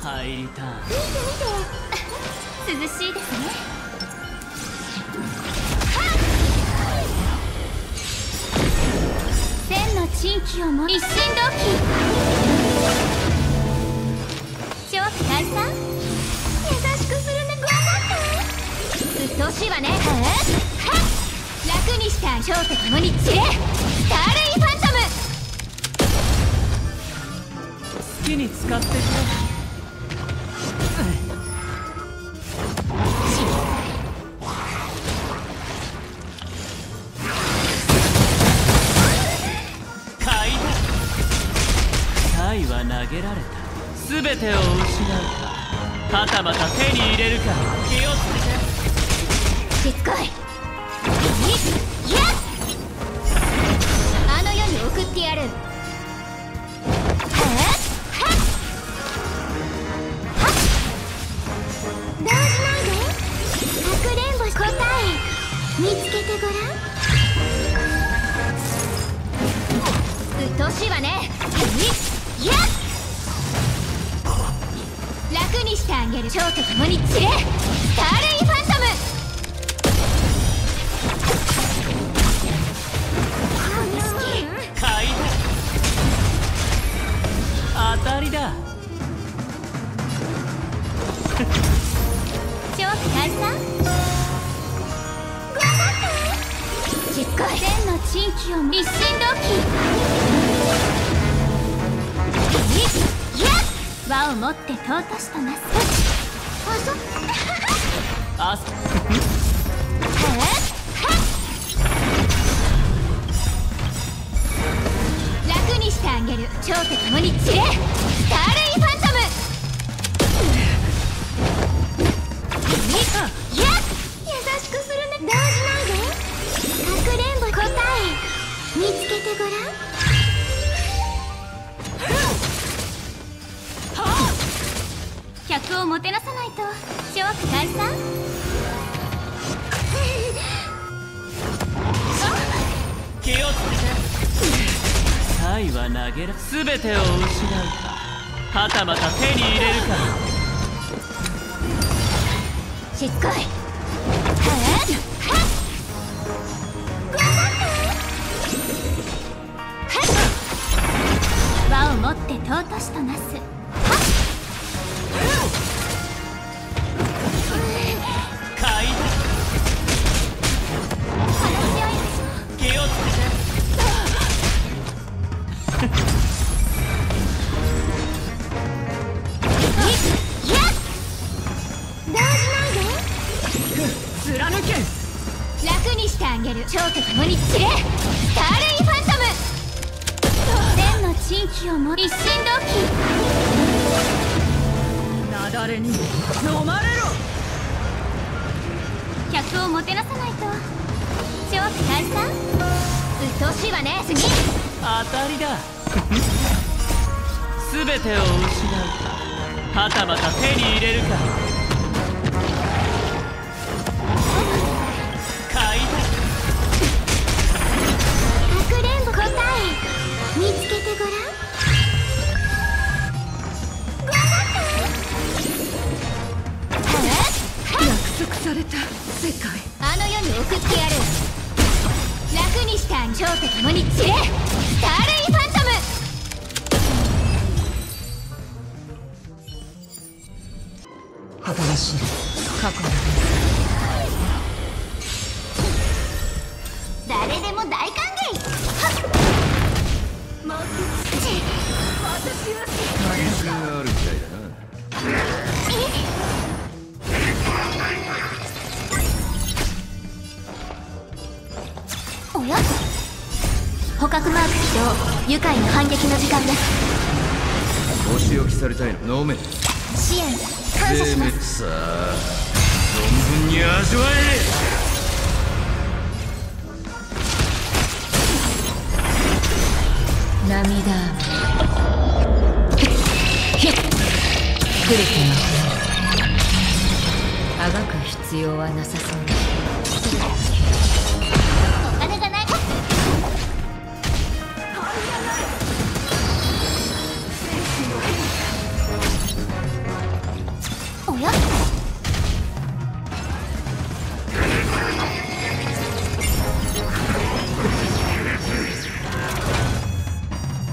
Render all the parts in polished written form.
入りたい。見て見て涼しいですね。天の珍奇をも一心同期。超期待さん優しくするね。頑張ってうっとうしいわね。楽にしたショーと共に散れスターレイファントム。好きに使ってくれ。投げられた。全てを失うか、はたまた手に入れるか。気をつけて。しつこい。いや、あの世に送ってやる。動じないで。かくれんぼ答え見つけてごらん。うっとうしいわね。いや、楽にしてあげる。ショーと共に散れスターレイファントム。怪物当たりだ。超簡単。頑張って。しつこい。天の地域を一心同期。輪を持って尊しとなす。あそ楽にしてあげる。蝶と共に散れスターレイファントム。優しくするね。動じないで。かくれんぼ答え見つけてごらん。客をもてなさないと超期待さん。気をつけて。サイは投げる。全てを失うか、はたまた手に入れるか。しつこい。輪を持って尊しとなす。ショーと共に散れスターレイファントム。天の地域をも一心同期。なだれに飲まれろ。客をもてなさないと超簡単。うっとうしいわね。次当たりだ。全てを失うか、はたまた手に入れるか。見つけてごらん。頑張って。約束された世界。あの世に送ってやる。楽にしたん。蝶と共に散れスターレイファントム。新しい過去の誰でも大歓迎。私は体重があるみたいだな。おや、捕獲マーク起動。愉快な反撃の時間です。お仕置きされたいの飲め。支援感謝します。さあ存分に味わえ。涙グレてます。あがく必要はなさそう。お金がない。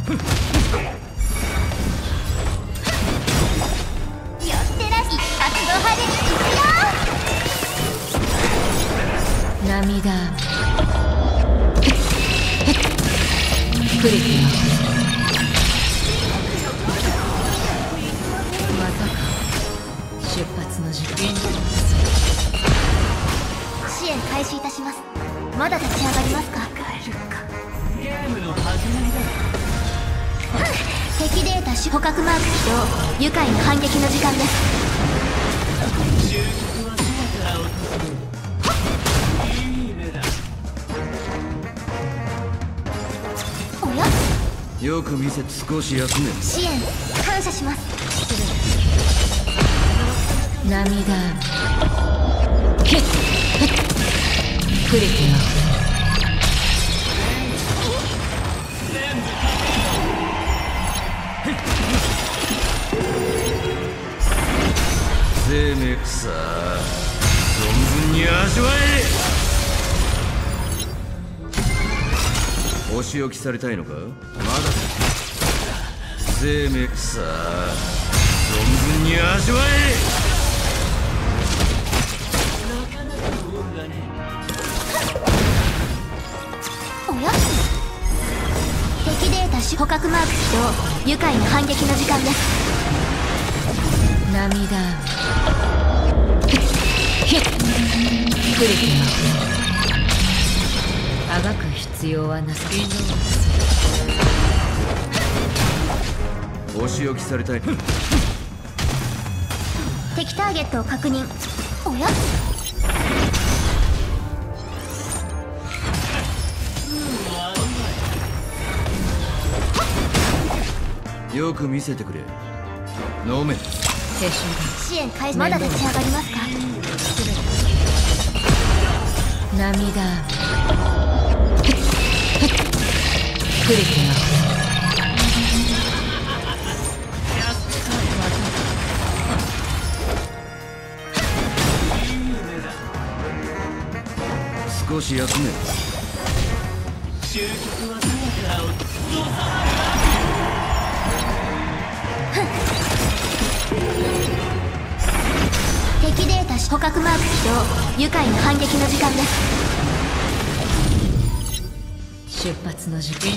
涙クリティア。出発の時間。支援開始いたします。まだ立ち上がりますか？帰るか。ゲームの始まりだ。敵データ捕獲マーク起動。愉快な反撃の時間です。終局は空から訪れる。いい夢だ。おや？よく見せて少し休め。支援感謝します。涙クリティア。生命さあ存分に味わえ。お仕置きされたいのか？まだ生命さあ存分に味わえ。捕獲マーク起動。愉快な反撃の時間です。涙クリティア。あがく必要はなさそう。お仕置きされたい。敵ターゲットを確認。おや？よく見せてくれ。飲め。支援開始。まだ立ち上がりますか？涙クリティア。少し休め。終局は空から。敵データ捕獲マーク起動。愉快な反撃の時間です。出発の時間。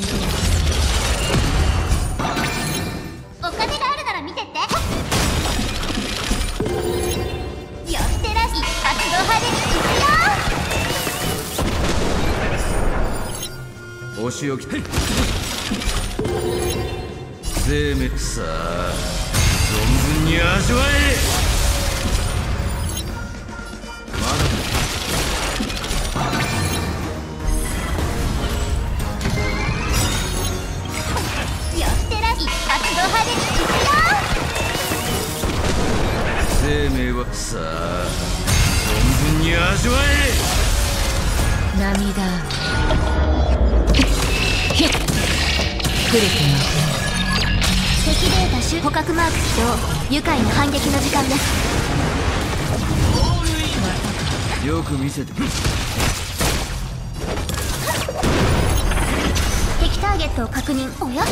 お金があるなら見てって。よってらしい活動派でいくよ。お仕置き生命さあ存分に味わえ。生命はさあ存分に味わえ。涙クリティア。敵データ捕獲マーク起動。愉快な反撃の時間です。よく見せて。敵ターゲットを確認。おや？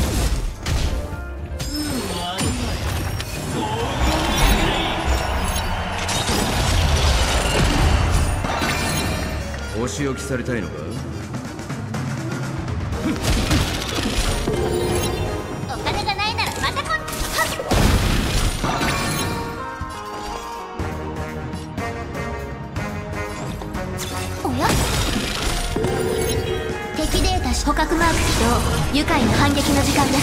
お仕置きされたいのか？お金がないならまたこん。おや？敵データ捕獲マーク起動。愉快な反撃の時間です。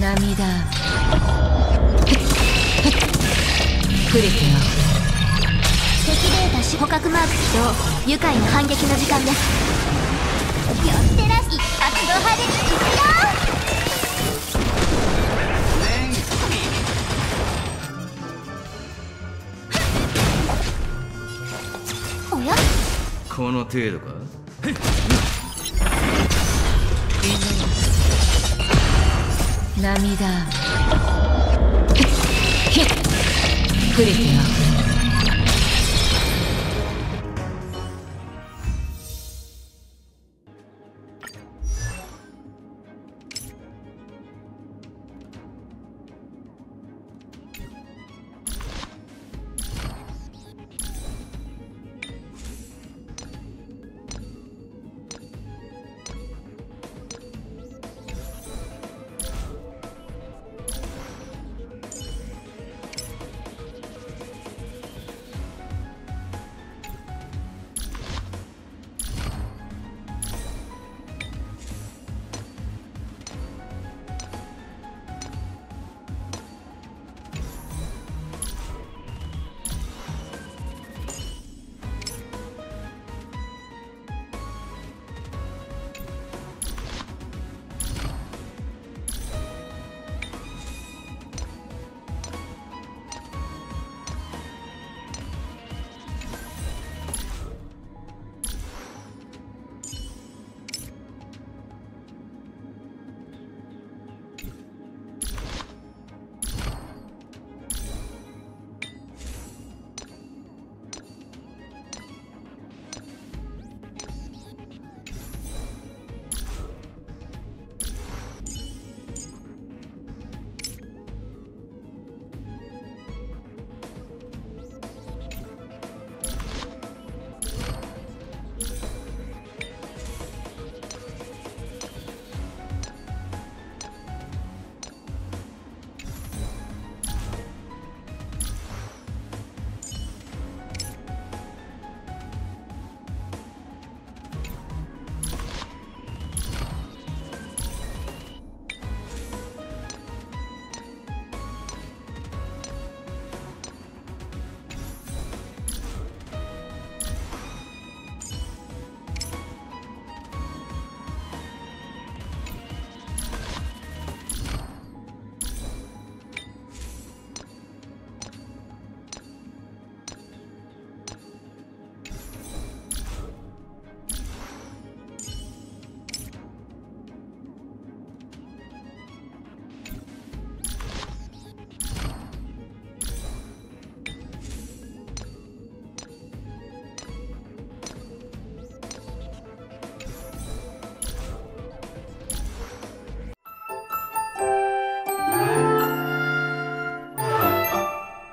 涙クリティア。敵データ捕獲マーク起動。愉快な反撃の時間です。よってらしい活動派でいくよ。おや？この程度か？涙クリテクリティア。